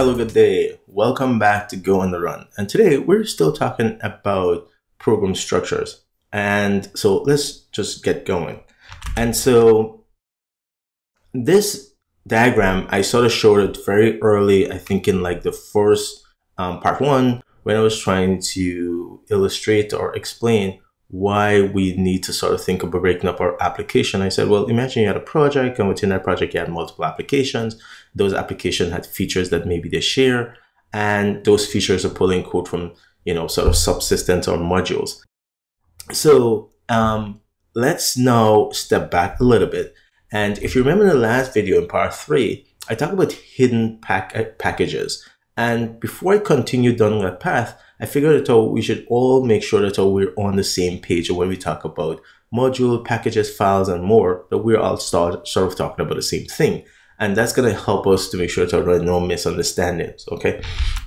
Hello, good day. Welcome back to Go on the Run. And today we're still talking about program structures. And so let's just get going. And so this diagram, I sort of showed it very early, I think in like the first part one, when I was trying to illustrate or explain why we need to sort of think about breaking up our application. I said, well, imagine you had a project, and within that project, you had multiple applications. Those applications had features that maybe they share, and those features are pulling code from, you know, sort of subsystems or modules. So let's now step back a little bit. And if you remember the last video in part 3, I talked about hidden packages. And before I continue down that path, I figured that we should all make sure that we're on the same page when we talk about module, packages, files, and more, that we're all sort of talking about the same thing. And that's going to help us to make sure that there are no misunderstandings, okay?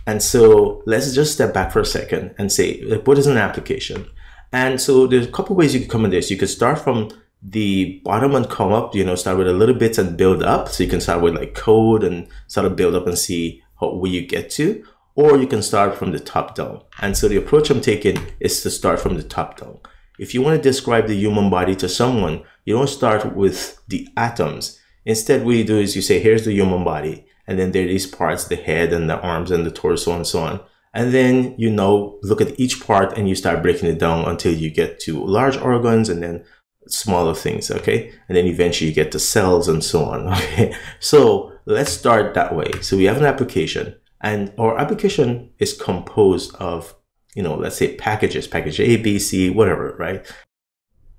And so let's just step back for a second and say, what is an application? And so there's a couple ways you could come at this. You could start from the bottom and come up, you know, start with a little bit and build up. So you can start with like code and sort of build up and see where you get to. Or you can start from the top down. And so the approach I'm taking is to start from the top down. If you want to describe the human body to someone, you don't start with the atoms. Instead, what you do is you say, here's the human body. And then there are these parts, the head and the arms and the torso and so on. And then, you know, look at each part and you start breaking it down until you get to large organs and then smaller things, okay? And then eventually you get to cells and so on, okay? So let's start that way. So we have an application. And our application is composed of, you know, let's say packages, package A, B, C, whatever, right?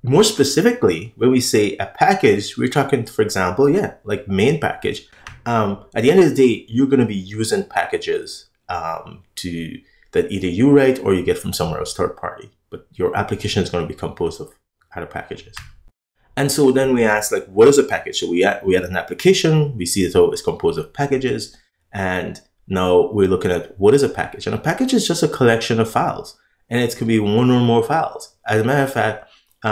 More specifically, when we say a package, we're talking, for example, yeah, like main package. At the end of the day, you're going to be using packages that either you write or you get from somewhere else, third party. But your application is going to be composed of other packages. And so then we ask, like, what is a package? So we had an application. We see that it's composed of packages. And now we're looking at what is a package, and a package is just a collection of files, and it can be one or more files. As a matter of fact, there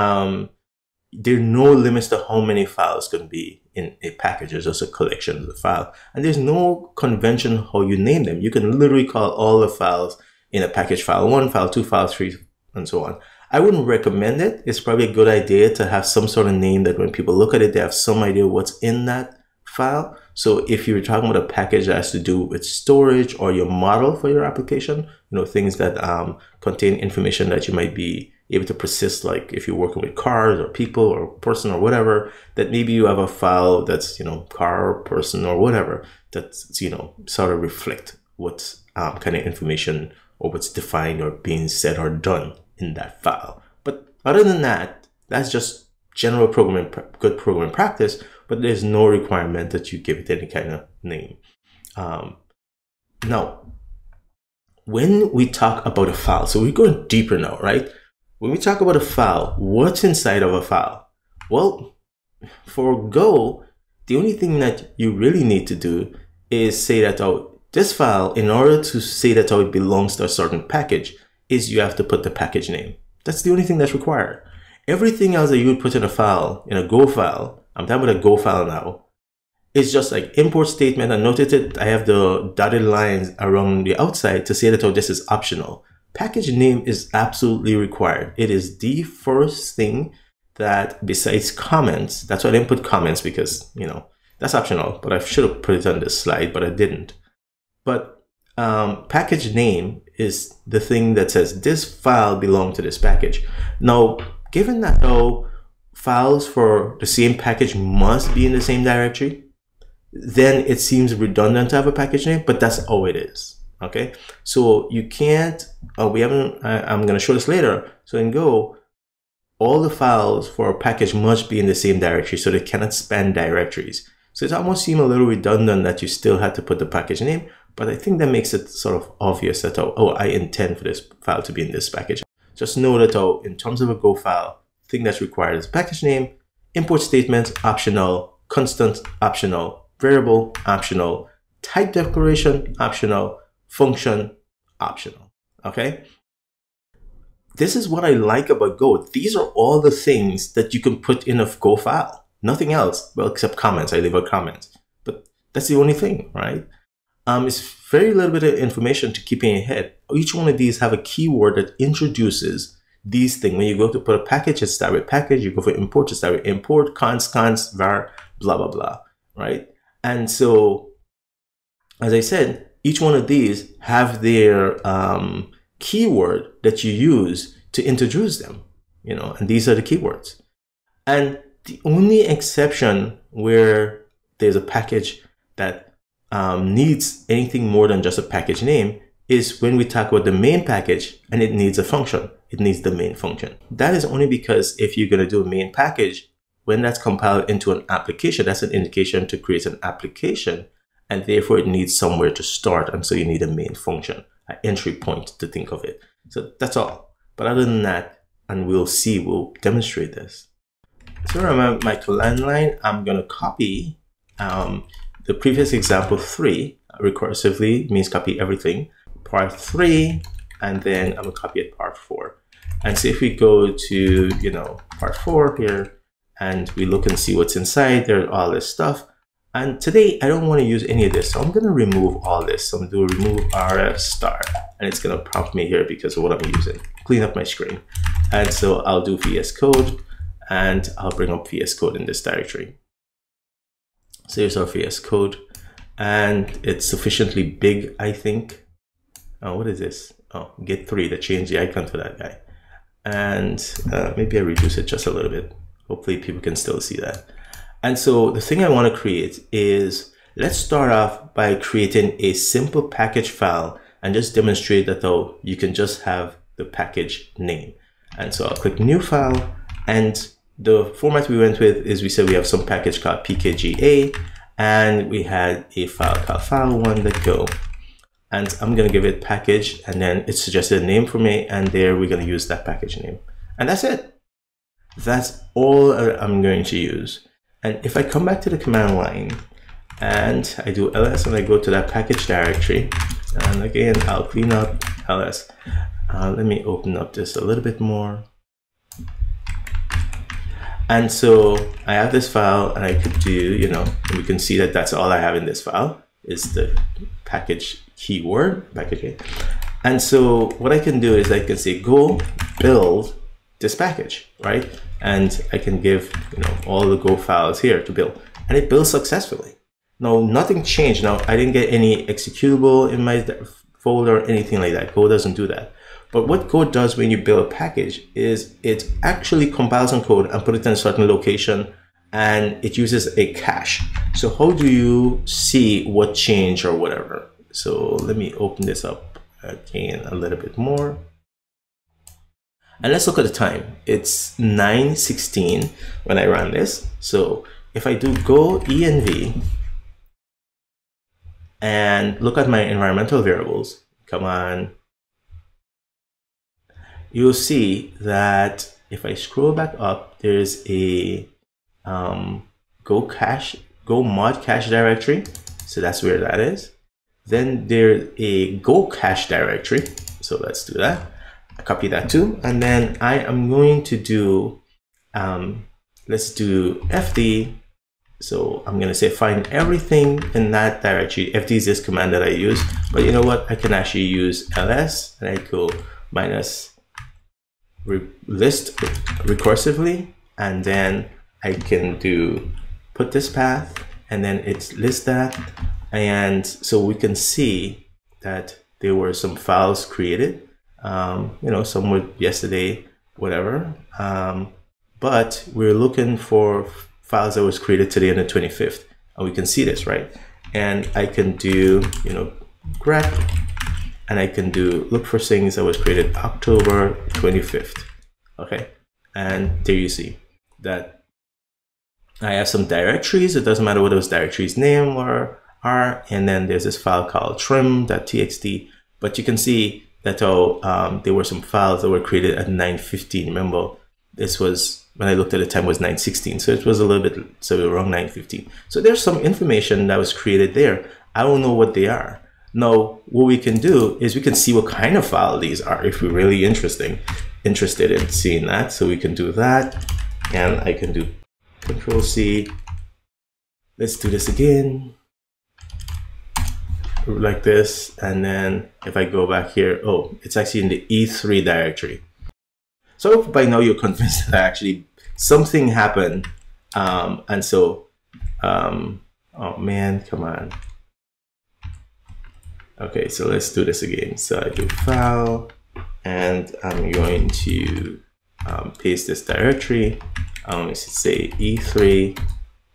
are no limits to how many files can be in a package. It's just a collection of the file, and there's no convention how you name them. You can literally call all the files in a package file 1, file 2, file 3, and so on. I wouldn't recommend it. It's probably a good idea to have some sort of name that when people look at it, they have some idea what's in that file. So if you're talking about a package that has to do with storage or your model for your application, you know, things that contain information that you might be able to persist, like if you're working with cars or people or person or whatever, that maybe you have a file that's, you know, car or person or whatever, that's, you know, sort of reflect what kind of information or what's defined or being said or done in that file. But other than that, that's just general programming, good programming practice, but there's no requirement that you give it any kind of name. Now, when we talk about a file, so we're going deeper now, right? When we talk about a file, what's inside of a file? Well, for Go, the only thing that you really need to do is say that this file, in order to say that it belongs to a certain package, is you have to put the package name. That's the only thing that's required. Everything else that you would put in a file, in a Go file, I'm talking about a Go file now, it's just like import statement. And notice it, I have the dotted lines around the outside to say that, oh, this is optional. Package name is absolutely required. It is the first thing that, besides comments, that's why I didn't put comments, because, you know, that's optional, but I should have put it on this slide, but I didn't. But package name is the thing that says this file belongs to this package. Now, given that though files for the same package must be in the same directory, then it seems redundant to have a package name, but that's how it is, okay? So you can't, I'm gonna show this later. So in Go, all the files for a package must be in the same directory, so they cannot span directories. So it almost seems a little redundant that you still had to put the package name, but I think that makes it sort of obvious that, oh, I intend for this file to be in this package. Just know that in terms of a Go file, the thing that's required is package name, import statements, optional, constant, optional, variable, optional, type declaration, optional, function, optional, okay? This is what I like about Go. These are all the things that you can put in a Go file. Nothing else, well, except comments. I leave out comments. But that's the only thing, right? It's very little bit of information to keep in your head. Each one of these have a keyword that introduces these things. When you go to put a package, it's direct package. You go for import, it's direct import, const, var, blah, blah, blah, right? And so, as I said, each one of these have their keyword that you use to introduce them, you know, and these are the keywords. And the only exception where there's a package that needs anything more than just a package name is when we talk about the main package and it needs a function. It needs the main function. That is only because if you're going to do a main package, when that's compiled into an application, that's an indication to create an application, and therefore it needs somewhere to start, and so you need a main function, an entry point to think of it. So that's all. But other than that, and we'll see, we'll demonstrate this. So remember my command line, I'm going to copy the previous example 3 recursively, means copy everything, part 3, and then I'm going to copy it part 4. And so if we go to, you know, part 4 here, and we look and see what's inside, there's all this stuff. And today I don't want to use any of this, so I'm going to remove all this. So I'm going to do remove rf star, and it's going to prompt me here because of what I'm using. Clean up my screen. And so I'll do VS Code, and I'll bring up VS Code in this directory. So here's our VS Code, and it's sufficiently big, I think. Oh, what is this? Oh, Git 3, that changed the icon for that guy. And maybe I reduce it just a little bit. Hopefully people can still see that. And so the thing I want to create is, let's start off by creating a simple package file and just demonstrate that though you can just have the package name. And so I'll click new file, and the format we went with is we said we have some package called pkga, and we had a file called file1.go. And I'm going to give it package, and then it suggested a name for me, and there we're going to use that package name. And that's it. That's all I'm going to use. And if I come back to the command line and I do ls and I go to that package directory, and again, I'll clean up ls. Let me open up this a little bit more. And so I have this file, and I could do, you know, we can see that that's all I have in this file is the package keyword, package. And so what I can do is I can say, go build this package, right? And I can give, you know, all the Go files here to build, and it builds successfully. Now, nothing changed. Now, I didn't get any executable in my folder or anything like that. Go doesn't do that. But what Go does when you build a package is it actually compiles some code and put it in a certain location, and it uses a cache. So how do you see what changed or whatever? So let me open this up again a little bit more. And let's look at the time. It's 9:16 when I run this. So if I do go env and look at my environmental variables, come on, you'll see that if I scroll back up, there's a go mod cache directory. So that's where that is. Then there's a go cache directory. So let's do that. I copy that too, and then I am going to do, let's do fd. So I'm going to say find everything in that directory. Fd is this command that I use, but you know what? I can actually use ls, and I go minus list recursively, and then I can do put this path, and then it's list that, and so we can see that there were some files created. You know, somewhere yesterday, whatever. But we're looking for files that was created today on the 25th, and we can see this, right? And I can do, you know, grep, and I can do look for things that was created October 25th. Okay, and there you see that I have some directories. It doesn't matter what those directories name or are, and then there's this file called trim.txt. But you can see that there were some files that were created at 9:15. Remember, this was when I looked at the time was 9:16, so it was a little bit, so we were wrong, 9:15. So there's some information that was created there. I don't know what they are. Now, what we can do is we can see what kind of file these are if we're really interested in seeing that. So we can do that, and I can do Control C. Let's do this again. like this, and then if I go back here, oh, it's actually in the E3 directory. So by now you're convinced that actually something happened, and so, oh man, come on. Okay, so let's do this again. So I do file, and I'm going to paste this directory. It should say E3,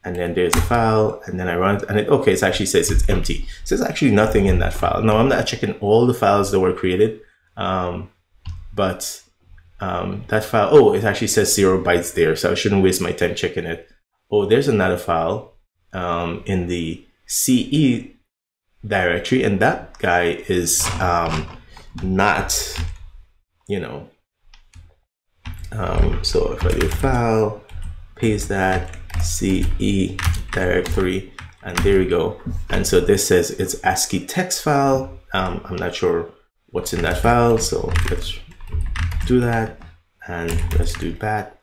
and then there's a file, and then I run it, and it, okay, it actually says it's empty. So there's actually nothing in that file. Now, I'm not checking all the files that were created, but that file, oh, it actually says 0 bytes there, so I shouldn't waste my time checking it. Oh, there's another file in the CE directory, and that guy is not, you know, so if I do file, paste that, CE directory, and there we go. And so this says it's ASCII text file. I'm not sure what's in that file, so let's do that, and let's do that.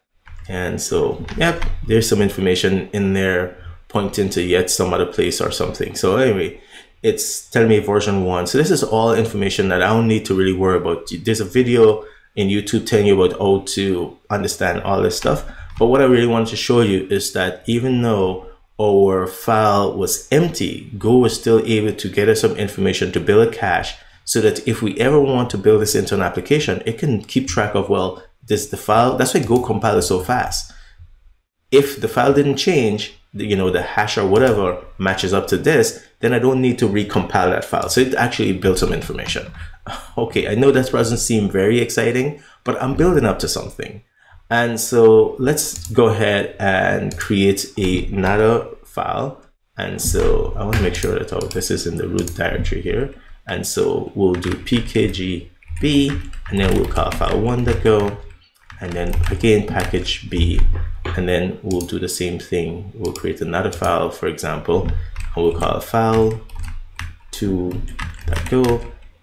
And so, yep, there's some information in there pointing to yet some other place or something. So anyway, it's telling me version 1. So this is all information that I don't need to really worry about. There's a video in YouTube telling you about how to understand all this stuff. But what I really wanted to show you is that even though our file was empty, Go was still able to get us some information to build a cache so that if we ever want to build this into an application, it can keep track of, well, this is the file. That's why Go compiles so fast. If the file didn't change, you know, the hash or whatever matches up to this, then I don't need to recompile that file. So it actually built some information. Okay, I know that doesn't seem very exciting, but I'm building up to something. And so let's go ahead and create another file. And so I want to make sure that all this is in the root directory here. And so we'll do pkgb, and then we'll call file1.go, and then again package b, and then we'll do the same thing. We'll create another file, for example, and we'll call file2.go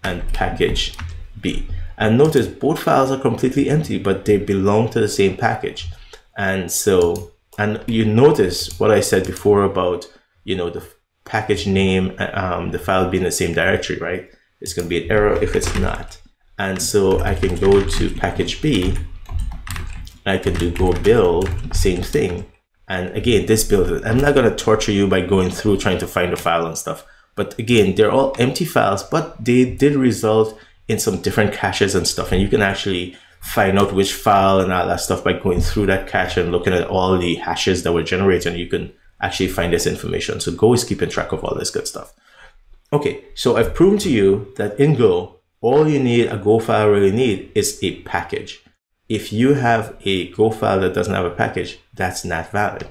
and package b. And notice both files are completely empty, but they belong to the same package. And so, and you notice what I said before about, you know, the package name, the file being the same directory, right? It's going to be an error if it's not. And so I can go to package b, I can do go build, same thing. And again, this build it. I'm not going to torture you by going through trying to find a file and stuff. But again, they're all empty files, but they did result in some different caches and stuff. And you can actually find out which file and all that stuff by going through that cache and looking at all the hashes that were generated. And you can actually find this information. So Go is keeping track of all this good stuff. Okay, so I've proven to you that in Go, all you need, a Go file really need, is a package. If you have a Go file that doesn't have a package, that's not valid.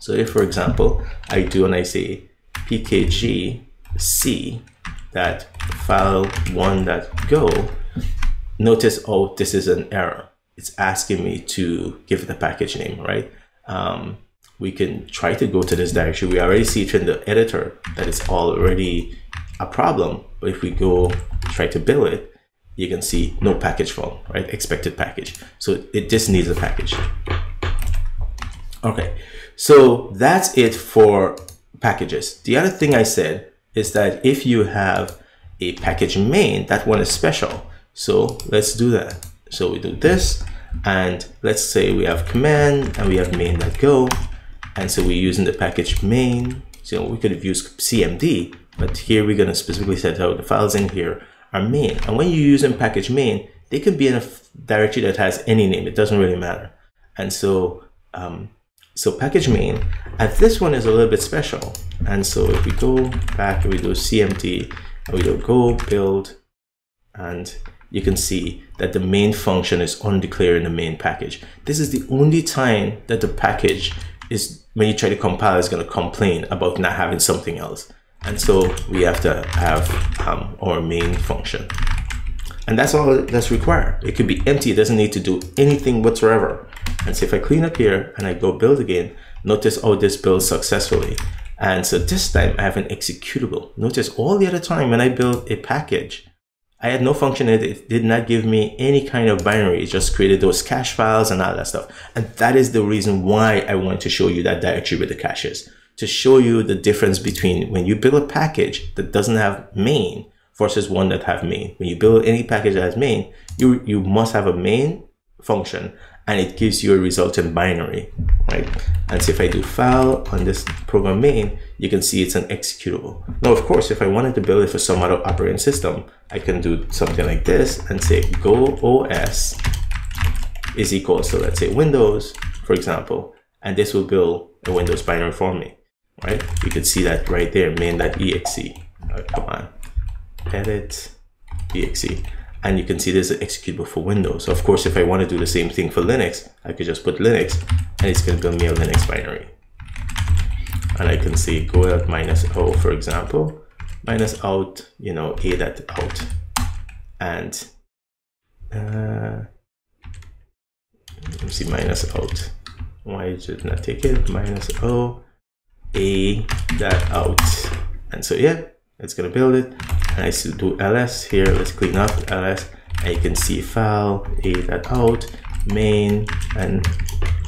So if, for example, I do and I say pkgc that file1.go, notice, oh, this is an error. It's asking me to give it a package name, right? We can try to go to this directory. We already see it in the editor that it's already a problem. But if we go try to build it, you can see no package form, right? Expected package. So it just needs a package. Okay, so that's it for packages. The other thing I said is that if you have a package main, that one is special. So let's do that. So we do this, and let's say we have command and we have main.go. And so we're using the package main. So we could have used CMD, but here we're gonna specifically set out the files in here are main. And when you use in package main, they can be in a directory that has any name. It doesn't really matter. And so, so package main, and this one is a little bit special. And so if we go back and we do CMD, and we do go build, and you can see that the main function is undeclared in the main package. This is the only time that the package is, when you try to compile, is going to complain about not having something else. And so we have to have our main function. And that's all that's required. It could be empty. It doesn't need to do anything whatsoever. And so if I clean up here and I go build again, notice, oh, this builds successfully. And so this time I have an executable. Notice all the other time when I build a package, I had no function in it. It did not give me any kind of binary. It just created those cache files and all that stuff. And that is the reason why I wanted to show you that directory with the caches. to show you the difference between when you build a package that doesn't have main versus one that have main. When you build any package that has main, you must have a main function, and it gives you a result in binary, right? And so if I do file on this program main, you can see it's an executable. Now, of course, if I wanted to build it for some other operating system, I can do something like this and say go OS is equals to, let's say, Windows, for example, and this will build a Windows binary for me, right? You can see that right there, main.exe, right, come on, edit exe. And you can see there's an executable for Windows. So of course, if I want to do the same thing for Linux, I could just put Linux and it's going to build me a Linux binary. And I can say go out -o, for example, -out, you know, a.out. And let me see, -out. Why did not take it? -o, a.out. And so, yeah, it's going to build it. And I still do ls here. Let's clean up ls, and you can see file a.out main and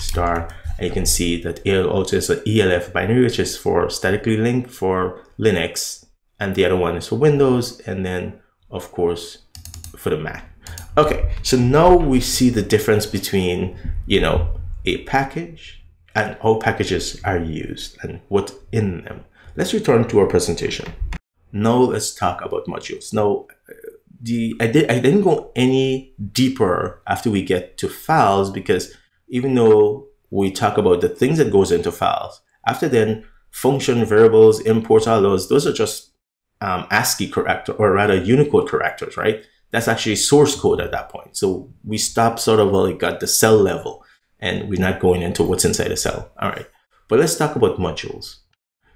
star, and you can see that a.out is an ELF binary, which is for statically linked for Linux, and the other one is for Windows, and then of course for the Mac. Okay, so now we see the difference between, you know, a package and how packages are used and what's in them. Let's return to our presentation. Now let's talk about modules. Now, I didn't go any deeper after we get to files, because even though we talk about the things that goes into files, after then function, variables, imports, all those are just ASCII character, or rather Unicode characters, right? That's actually source code at that point. So we stopped sort of like at the cell level, and we're not going into what's inside a cell. All right, but let's talk about modules.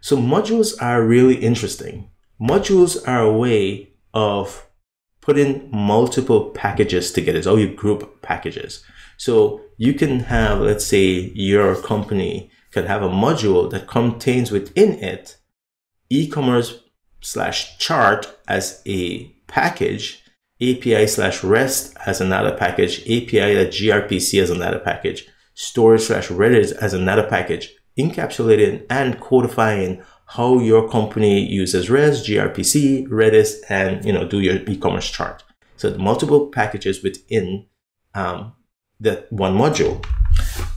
So modules are really interesting. Modules are a way of putting multiple packages together. It's how you group packages. So you can have, let's say, your company can have a module that contains within it e-commerce/chart as a package, API/REST as another package, API.grpc as another package, storage/Redis as another package, encapsulating and codifying how your company uses REST, gRPC, Redis, and, you know, do your e-commerce chart. So multiple packages within that one module.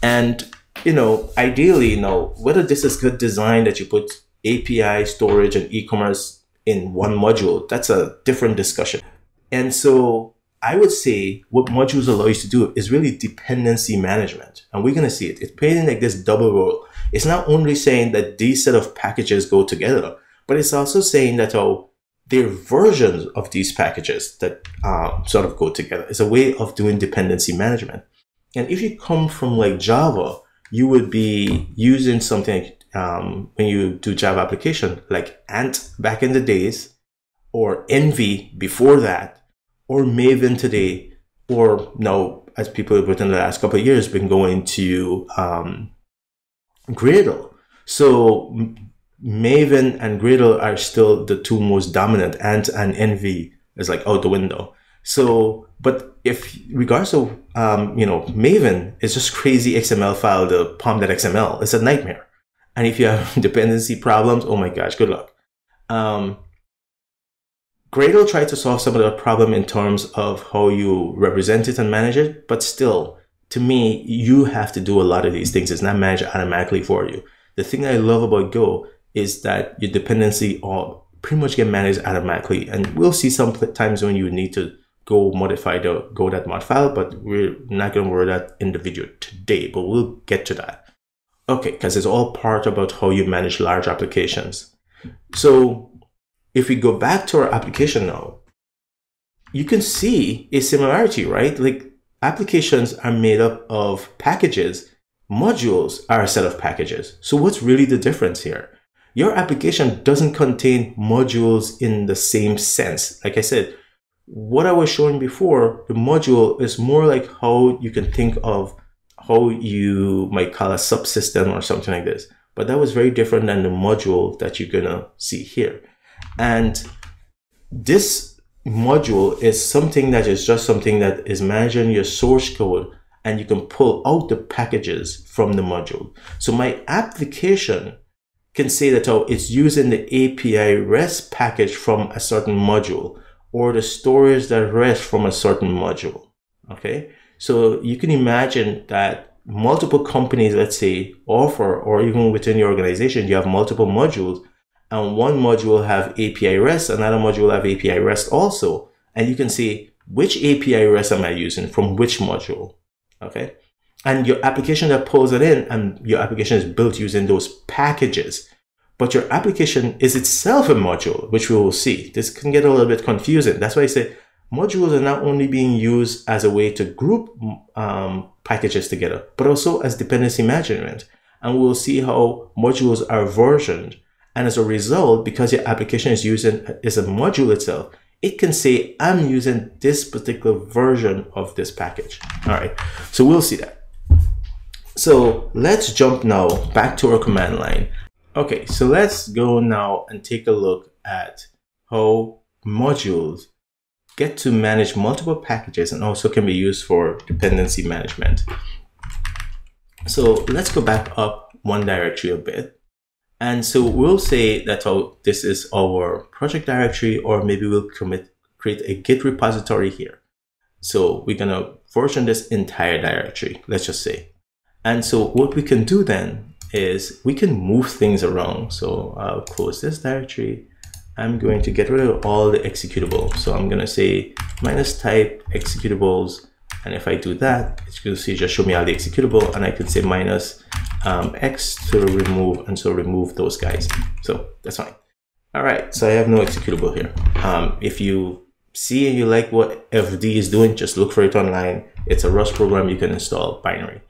And, you know, ideally, you know, whether this is good design that you put API, storage, and e-commerce in one module, that's a different discussion. And so I would say what modules allow you to do is really dependency management. And we're going to see it. It's playing like this double role. It's not only saying that these set of packages go together, but it's also saying that, oh, there are versions of these packages that sort of go together. It's a way of doing dependency management. And if you come from like Java, you would be using something when you do Java application, like Ant back in the days, or Envy before that, or Maven today, or now, as people have within the last couple of years, been going to Gradle. So Maven and Gradle are still the two most dominant. Ant and Envy is like out the window. So, but if regards of, you know, Maven is just crazy XML file, the pom.xml, it's a nightmare. And if you have dependency problems, oh my gosh, good luck. Gradle tried to solve some of the problem in terms of how you represent it and manage it, but still, to me, you have to do a lot of these things. It's not managed automatically for you. The thing I love about Go is that your dependency all pretty much get managed automatically. And we'll see some times when you need to go modify the go.mod file, but we're not going to worry about that in the video today, but we'll get to that. Okay, because it's all part about how you manage large applications. So if we go back to our application now, you can see a similarity, right? Like, applications are made up of packages. Modules are a set of packages. So what's really the difference here? Your application doesn't contain modules in the same sense. Like I said, what I was showing before, the module is more like how you can think of how you might call a subsystem or something like this. But that was very different than the module that you're gonna see here. And this module is something that is just something that is managing your source code, and you can pull out the packages from the module. So my application can say that, oh, it's using the API REST package from a certain module or the storage that rests from a certain module. Okay. So you can imagine that multiple companies, let's say, offer, or even within your organization, you have multiple modules, and one module have API REST, another module have API REST also. And you can see which API REST am I using from which module. Okay. And your application that pulls it in, and your application is built using those packages. But your application is itself a module, which we will see. This can get a little bit confusing. That's why I say modules are not only being used as a way to group packages together, but also as dependency management. And we'll see how modules are versioned. And as a result, because your application is a module itself, it can say, I'm using this particular version of this package. All right, so we'll see that. So let's jump now back to our command line. Okay, so let's go now and take a look at how modules get to manage multiple packages and also can be used for dependency management. So let's go back up one directory a bit. And so we'll say that this is our project directory, or maybe we'll create a Git repository here. So we're gonna version this entire directory, let's just say. And so what we can do then is we can move things around. So I'll close this directory. I'm going to get rid of all the executables. So I'm gonna say minus type executables. And if I do that, it's gonna see, just show me all the executable, and I can say minus X to remove, and so remove those guys. So that's fine. All right, so I have no executable here. If you see and you like what FD is doing, just look for it online. It's a Rust program, you can install binary.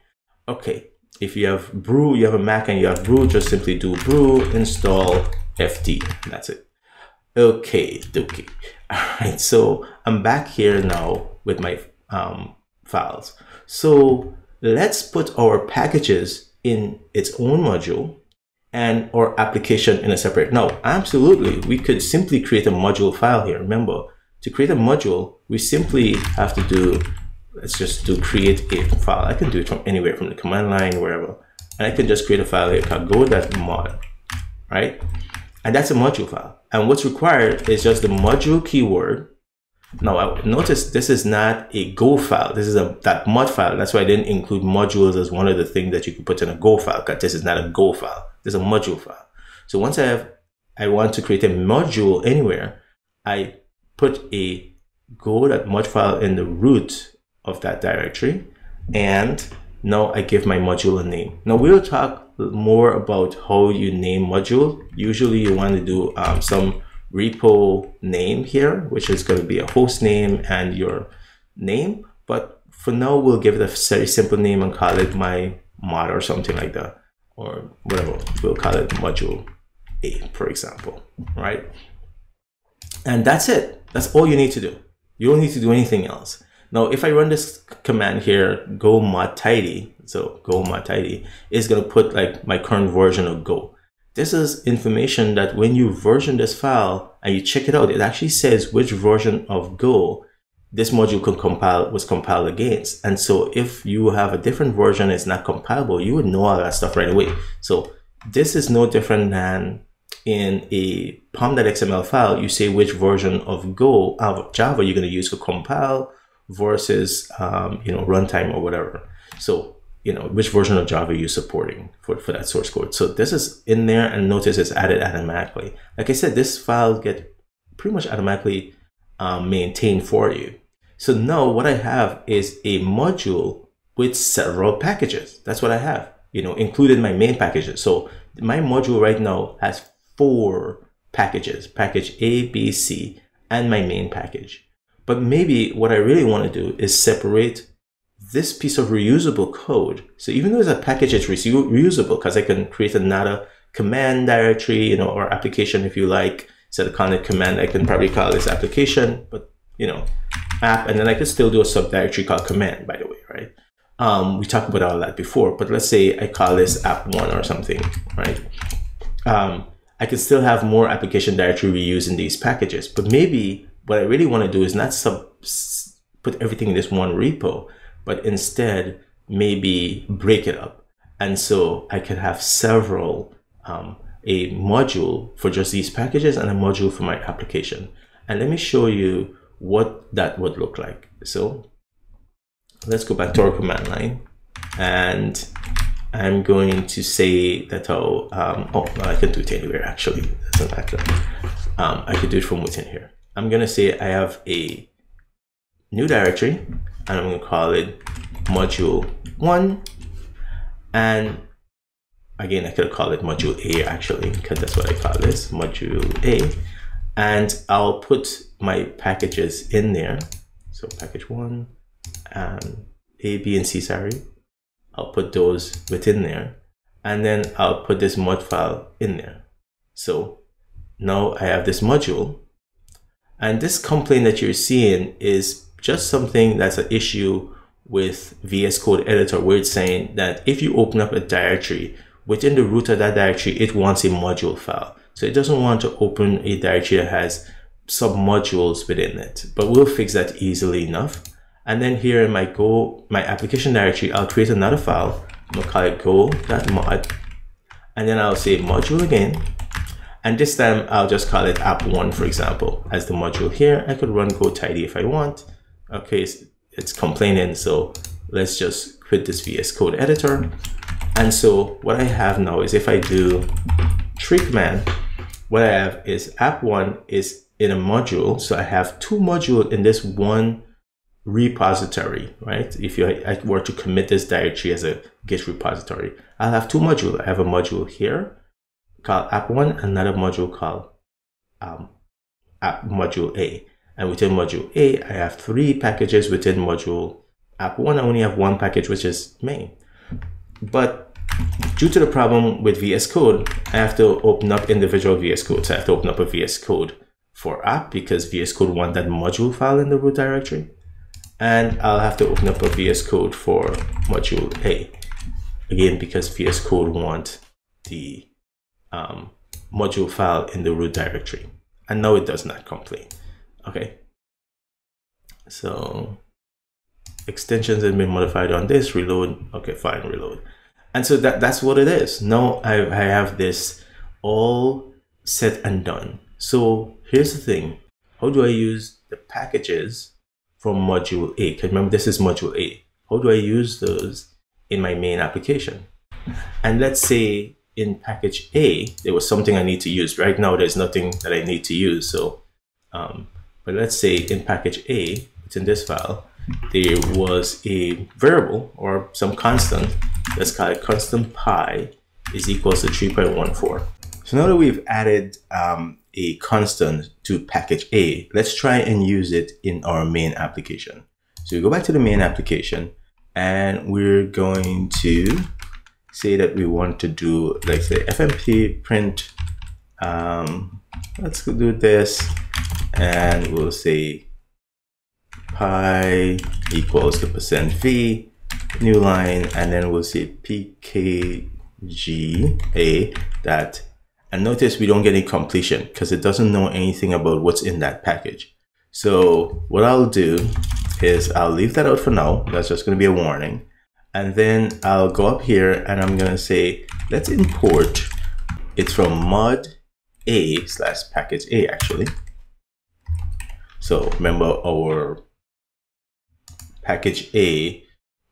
Okay, if you have brew, you have a Mac and you have brew, just simply do brew install FD, that's it. Okay, dokey. All right, so I'm back here now with my files. So let's put our packages in its own module and our application in a separate. Now, absolutely, we could simply create a module file here. Remember, to create a module, we simply have to do, let's just do create a file. I can do it from anywhere, from the command line, wherever. And I can just create a file here called go.mod, right? And that's a module file. And what's required is just the module keyword. Now, notice this is not a Go file. This is a .mod file. That's why I didn't include modules as one of the things that you could put in a Go file, because this is not a Go file. This is a module file. So once I want to create a module anywhere, I put a go.mod file in the root of that directory, and now I give my module a name. Now we'll talk more about how you name module. Usually you want to do some repo name here, which is going to be a host name and your name. But for now, we'll give it a very simple name and call it my mod or something like that, or whatever. We'll call it module A, for example, right? And that's it. That's all you need to do. You don't need to do anything else. Now, if I run this command here, go mod tidy, so go mod tidy, it's going to put like my current version of Go. This is information that when you version this file and you check it out, it actually says which version of Go this module was compiled against. And so if you have a different version, it's not compilable, you would know all that stuff right away. So this is no different than in a pom.xml file, you say which version of Go, of Java, you're going to use to compile versus, runtime or whatever. So which version of Java are you supporting for that source code. So this is in there, and notice it's added automatically. Like I said, this file get pretty much automatically maintained for you. So now what I have is a module with several packages. That's what I have, including my main packages. So my module right now has 4 packages, package A, B, C, and my main package. But maybe what I really want to do is separate this piece of reusable code. So even though it's a package, it's reusable because I can create another command directory, or application if you like. Instead of calling it command, I can probably call this application, but app, and then I could still do a subdirectory called command, by the way, right? We talked about all that before, but let's say I call this app1 or something, right? I could still have more application directory reuse in these packages, but maybe what I really want to do is not put everything in this one repo, but instead maybe break it up. And so I could have several a module for just these packages and a module for my application. And let me show you what that would look like. So let's go back to our command line, and I'm going to say that I'll, I can do it anywhere actually, doesn't matter. I could do it from within here. I'm gonna say I have a new directory and I'm gonna call it module 1. And again, I could call it module A actually, because that's what I call this, module A. And I'll put my packages in there. So package 1, A, B, and C, sorry. I'll put those within there. And then I'll put this mod file in there. So now I have this module. And this complaint that you're seeing is just something that's an issue with VS Code Editor, where it's saying that if you open up a directory, within the root of that directory, it wants a module file. So it doesn't want to open a directory that has submodules within it, but we'll fix that easily enough. And then here in my application directory, I'll create another file. I'm gonna call it go.mod, and then I'll say module again. And this time I'll just call it app1, for example, as the module here. I could run go tidy if I want. Okay, it's complaining, so let's just quit this VS Code Editor. And so what I have now is, if I do treatment, what I have is app1 is in a module. So I have two modules in this one repository, right? If I were to commit this directory as a Git repository, I'll have two modules. I have a module here called app1, another module called module A. And within module A, I have three packages. Within module app1, I only have one package, which is main. But due to the problem with VS Code, I have to open up individual VS Code. So I have to open up a VS Code for app, because VS Code wants that module file in the root directory. And I'll have to open up a VS Code for module A, again, because VS Code wants the module file in the root directory. And now it does not complain. Okay, so extensions have been modified on this, reload. Okay, fine, reload. And so that's what it is. Now I have this all set and done. So here's the thing. How do I use the packages from module A? Because remember, this is module A. How do I use those in my main application? And let's say in package A, there was something I need to use. Right now, there's nothing that I need to use. So, but let's say in package A, it's in this file, there was a variable or some constant. Let's call it constant pi is equals to 3.14. So now that we've added a constant to package A, let's try and use it in our main application. So we go back to the main application, and we're going to say that we want to do, like, say, FMP print. Let's go do this. And we'll say pi equals the %v, new line, and then we'll say pkga that, and notice we don't get any completion because it doesn't know anything about what's in that package. So what I'll do is I'll leave that out for now. That's just going to be a warning. And then I'll go up here and I'm going to say, let's import. It's from mod A / package A actually. So remember, our package A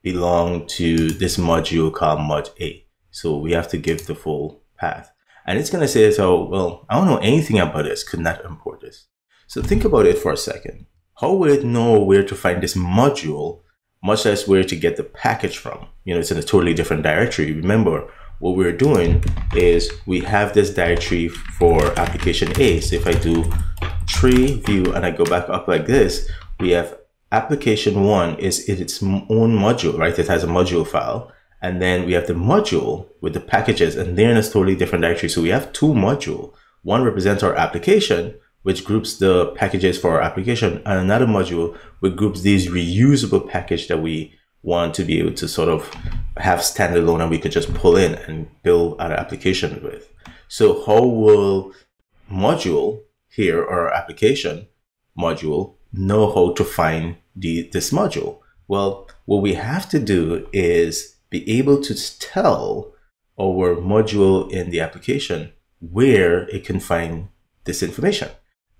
belong to this module called mod A. So we have to give the full path. And it's gonna say, so, well, I don't know anything about this, could not import this. So think about it for a second. How will it know where to find this module, much less where to get the package from? You know, it's in a totally different directory. Remember, what we're doing is we have this directory for application A. So if I do tree view and I go back up like this, we have application 1 is its own module, right? It has a module file. And then we have the module with the packages, and they're in a totally different directory. So we have two modules. One represents our application, which groups the packages for our application, and another module which groups these reusable packages that we want to be able to sort of have standalone, and we could just pull in and build our application with. So how will module here, or application module, know how to find this module? Well, what we have to do is be able to tell our module in the application where it can find this information.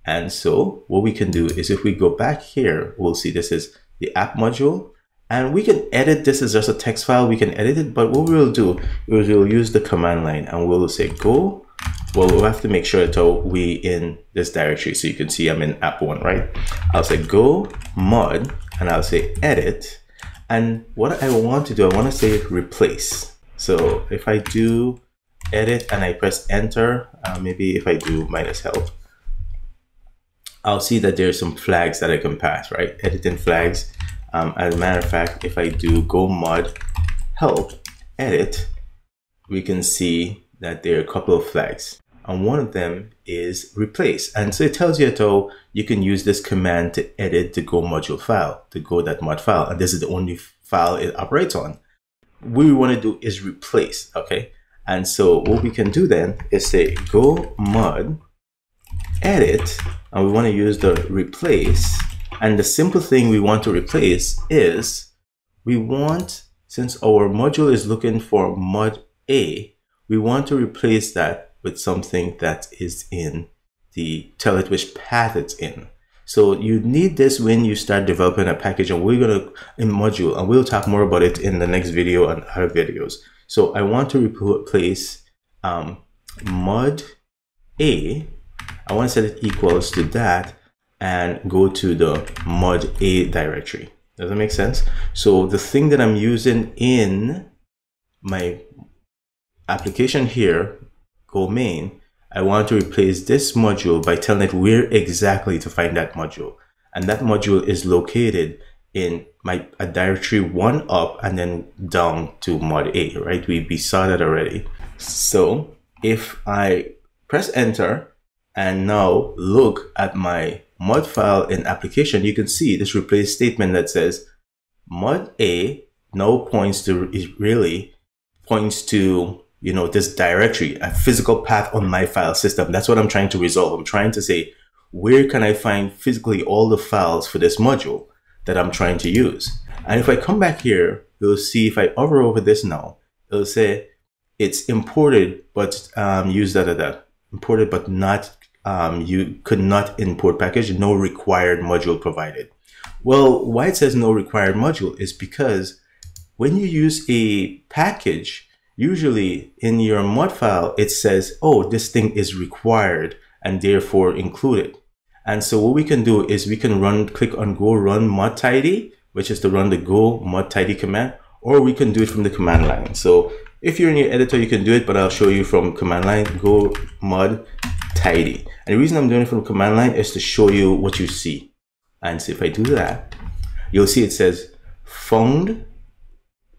And so what we can do is if we go back here, we'll see this is the app module, and we can edit this as just a text file. We can edit it, but what we'll do is we'll use the command line and we'll say go. Well, we'll have to make sure that we in this directory. So you can see I'm in app one, right? I'll say go mod and I'll say edit. And what I want to do, I want to say replace. So if I do edit and I press enter, maybe if I do minus help, I'll see that there's some flags that I can pass, right? Editing flags. As a matter of fact, if I do go mod help edit, we can see that there are a couple of flags. And one of them is replace. And so it tells you that you can use this command to edit the go module file, the go.mod file. And this is the only file it operates on. What we want to do is replace, okay? And so what we can do then is say go mod edit, and we want to use the replace. And the simple thing we want to replace is we want, since our module is looking for mod A, we want to replace that with something that is in the, tell it which path it's in. So you need this when you start developing a package, and we're going to in module, and we'll talk more about it in the next video and other videos. So I want to replace mod A. I want to set it equals to that and go to the mod A directory. Does that make sense? So the thing that I'm using in my application here, go main, I want to replace this module by telling it where exactly to find that module. And that module is located in a directory one up and then down to mod A, right? We saw that already. So if I press enter, and now look at my mod file in application, you can see this replace statement that says mod A now points to, it really points to, you know, this directory, a physical path on my file system. That's what I'm trying to resolve. I'm trying to say, where can I find physically all the files for this module that I'm trying to use? And if I come back here, you'll see if I hover over this now, it'll say it's imported, but use imported, but not you could not import package, no required module provided. Well, why it says no required module is because when you use a package, usually in your mod file, it says, oh, this thing is required and therefore included. And so what we can do is we can click on go run mod tidy, which is to run the go mod tidy command, or we can do it from the command line. So if you're in your editor, you can do it, but I'll show you from command line, go mod tidy. And the reason I'm doing it from command line is to show you what you see. And so if I do that, you'll see it says found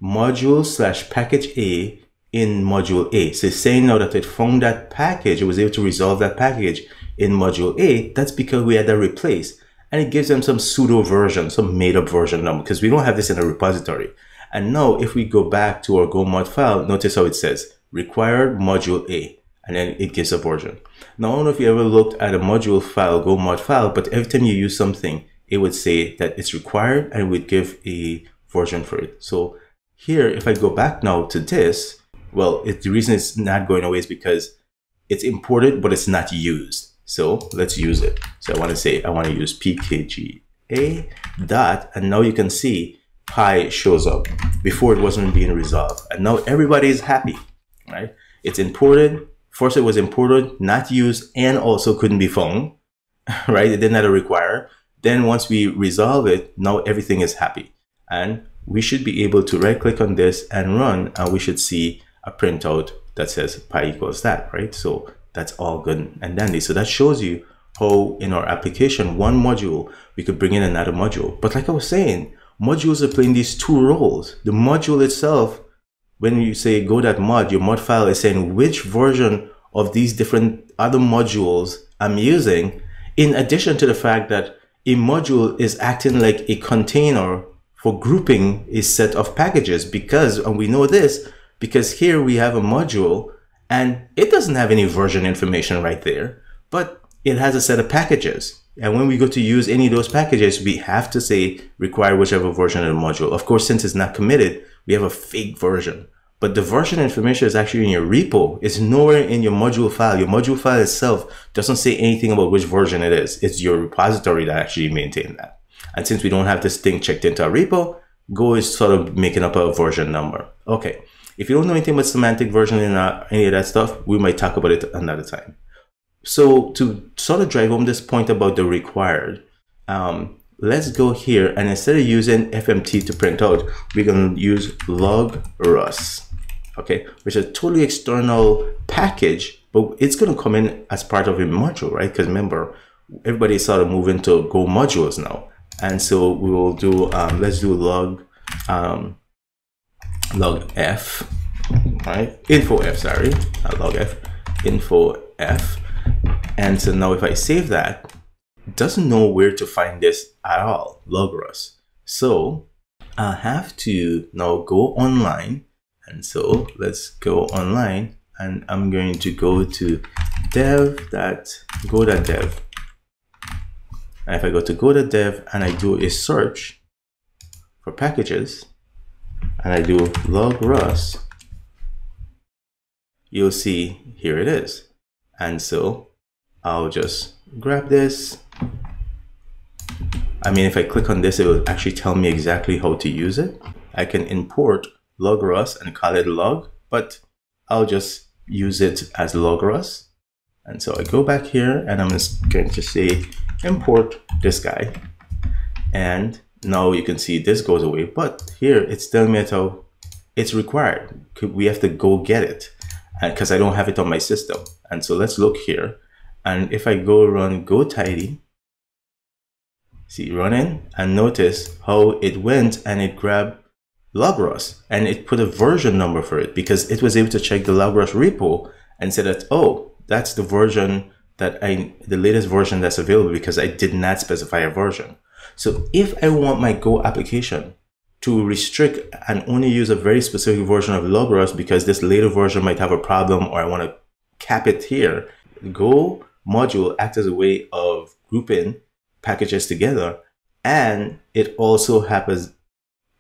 module / package A in module A. So it's saying now that it found that package, it was able to resolve that package in module A. That's because we had that replace. And it gives them some pseudo version, some made up version number, because we don't have this in a repository. And now if we go back to our go mod file, notice how it says required module A, and then it gives a version. Now, I don't know if you ever looked at a module file, go mod file, but every time you use something, it would say that it's required and it would give a version for it. So here, if I go back now to this, well, the reason it's not going away is because it's imported, but it's not used. So let's use it. So I want to say, I want to use pkga dot, and now you can see pi shows up. Before it wasn't being resolved, and now everybody is happy, right? It's imported. First, it was imported, not used, and also couldn't be found, right? It didn't have a require. Then once we resolve it, now everything is happy, and we should be able to right-click on this and run, and we should see a printout that says pi equals that, right? So that's all good and dandy. So that shows you how in our application, one module, we could bring in another module. But like I was saying, modules are playing these two roles. The module itself, when you say go.mod, your mod file is saying which version of these different other modules I'm using, in addition to the fact that a module is acting like a container for grouping a set of packages, because, and we know this, because here we have a module and it doesn't have any version information right there, but it has a set of packages. And when we go to use any of those packages, we have to say require whichever version of the module. Of course, since it's not committed, we have a fake version. But the version information is actually in your repo. It's nowhere in your module file. Your module file itself doesn't say anything about which version it is. It's your repository that actually maintains that. And since we don't have this thing checked into our repo, Go is sort of making up a version number. Okay, if you don't know anything about semantic versioning and any of that stuff, we might talk about it another time. So to sort of drive home this point about the required, let's go here, and instead of using FMT to print out, we're going to use logrus, okay, which is a totally external package, but it's going to come in as part of a module, right? Because remember, everybody is sort of moving to Go modules now. And so we will do, let's do log f, right? info f. And so now if I save that, it doesn't know where to find this at all, logrus. So I have to now go online. And so let's go online, and I'm going to go to go.dev. And if I go to go.dev and I do a search for packages and I do logrus, you'll see here it is. And so I'll just grab this. I mean, if I click on this, it will actually tell me exactly how to use it. I can import logrus and call it log, but I'll just use it as logrus. And so I go back here and I'm just going to say import this guy, and now you can see this goes away, but here it's telling me how it's required. We have to go get it because I don't have it on my system. And so let's look here, and if I go run go tidy, see running, and notice how it went and it grabbed logrus and it put a version number for it because it was able to check the logrus repo and said that, oh, that's the version that the latest version that's available, because I did not specify a version. So if I want my Go application to restrict and only use a very specific version of logrus because this later version might have a problem, or I want to cap it here, Go module acts as a way of grouping packages together, and it also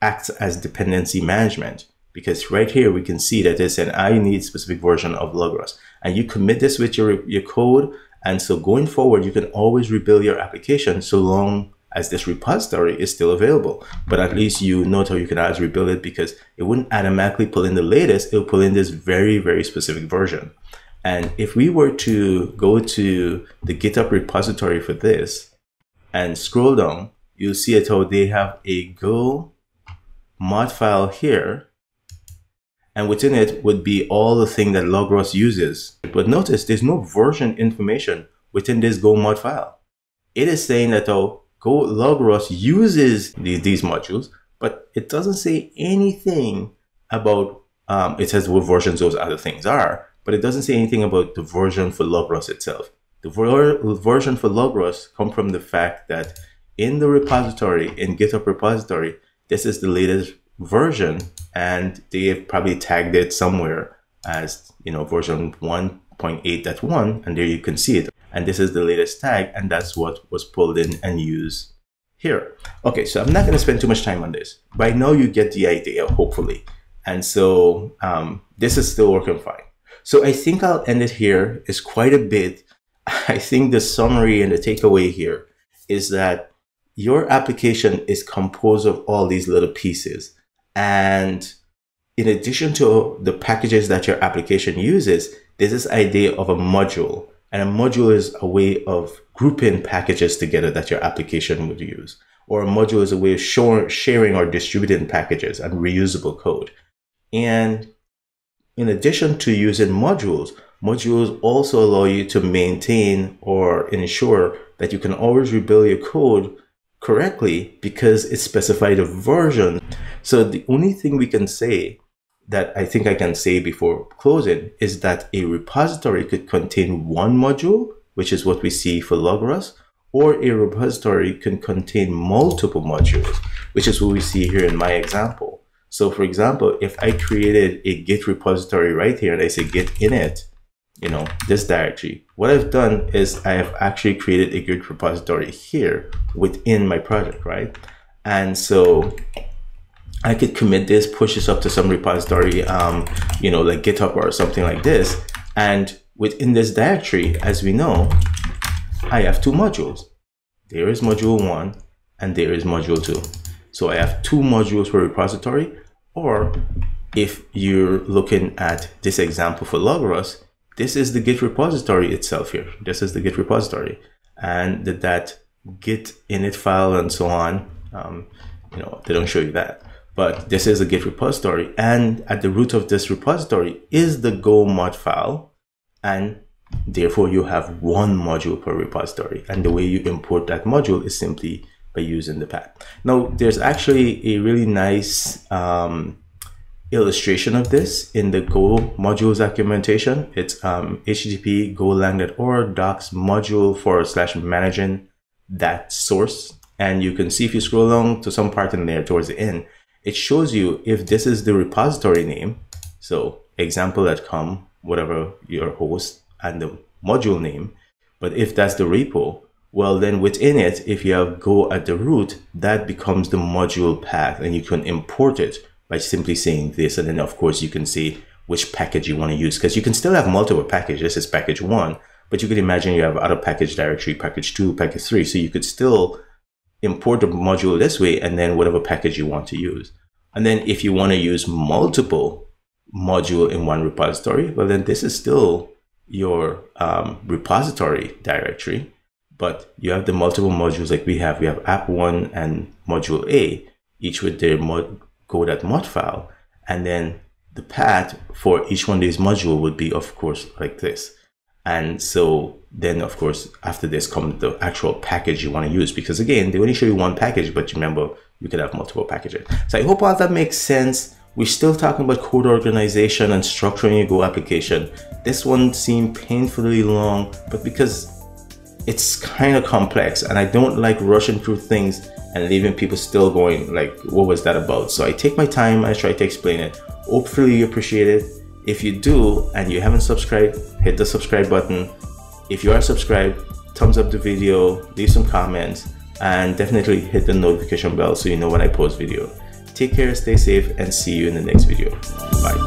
acts as dependency management. Because right here, we can see that it's an I need specific version of logrus. And you commit this with your code. And so going forward, you can always rebuild your application so long as this repository is still available. But at least you know how you can always rebuild it, because it wouldn't automatically pull in the latest. It'll pull in this very, very specific version. And if we were to go to the GitHub repository for this and scroll down, you'll see it how they have a Go mod file here. And within it would be all the thing that logrus uses. But notice there's no version information within this Go mod file. It is saying that Go logrus uses these modules, but it doesn't say anything about, it says what versions those other things are, but it doesn't say anything about the version for logrus itself. The version for logrus comes from the fact that in the repository, in GitHub repository, this is the latest version, and they have probably tagged it somewhere as, you know, version 1.8.1, and there you can see it, and this is the latest tag, and that's what was pulled in and used here. Okay, so I'm not going to spend too much time on this. By now you get the idea, hopefully, and so this is still working fine. So I think I'll end it here. It's quite a bit. I think the summary and the takeaway here is that your application is composed of all these little pieces. And in addition to the packages that your application uses, there's this idea of a module. And a module is a way of grouping packages together that your application would use. Or a module is a way of sharing or distributing packages and reusable code. And in addition to using modules, modules also allow you to maintain or ensure that you can always rebuild your code correctly, because it specified a version. So the only thing we can say that I think I can say before closing is that a repository could contain one module, which is what we see for logrus, or a repository can contain multiple modules, which is what we see here in my example. So for example, if I created a Git repository right here and I say git init, you know, this directory, what I've done is I have actually created a Git repository here within my project, right? And so I could commit this, push this up to some repository, you know, like GitHub or something like this. And within this directory, as we know, I have two modules. There is module 1 and there is module 2. So I have two modules per repository, or if you're looking at this example for Logrus, this is the Git repository itself here. This is the Git repository and that Git init file and so on. You know, they don't show you that, but this is a Git repository, and at the root of this repository is the Go mod file, and therefore you have one module per repository. And the way you import that module is simply by using the path. Now, there's actually a really nice illustration of this in the Go modules documentation. It's http golang.org docs/module/managing-source. And you can see, if you scroll along to some part in there towards the end, it shows you if this is the repository name. So example.com, whatever your host and the module name. But if that's the repo, well, then within it, if you have Go at the root, that becomes the module path, and you can import it by simply saying this. And then of course you can see which package you want to use, because you can still have multiple packages. This is package 1, but you could imagine you have other package directory, package 2, package 3. So you could still import the module this way, and then whatever package you want to use. And then if you want to use multiple module in one repository, well, then this is still your repository directory, but you have the multiple modules like we have. We have app1 and module A, each with their go.mod file, and then the path for each one of these module would be, of course, like this. And so then, of course, after this comes the actual package you want to use, because again, they only show you one package, but remember, you could have multiple packages. So I hope all that makes sense. We're still talking about code organization and structuring your Go application. This one seemed painfully long, but because it's kind of complex and I don't like rushing through things and leaving people still going like, what was that about? So I take my time, I try to explain it. Hopefully you appreciate it. If you do and you haven't subscribed, hit the subscribe button. If you are subscribed, thumbs up the video, leave some comments, and definitely hit the notification bell so you know when I post video. Take care, stay safe, and see you in the next video. Bye.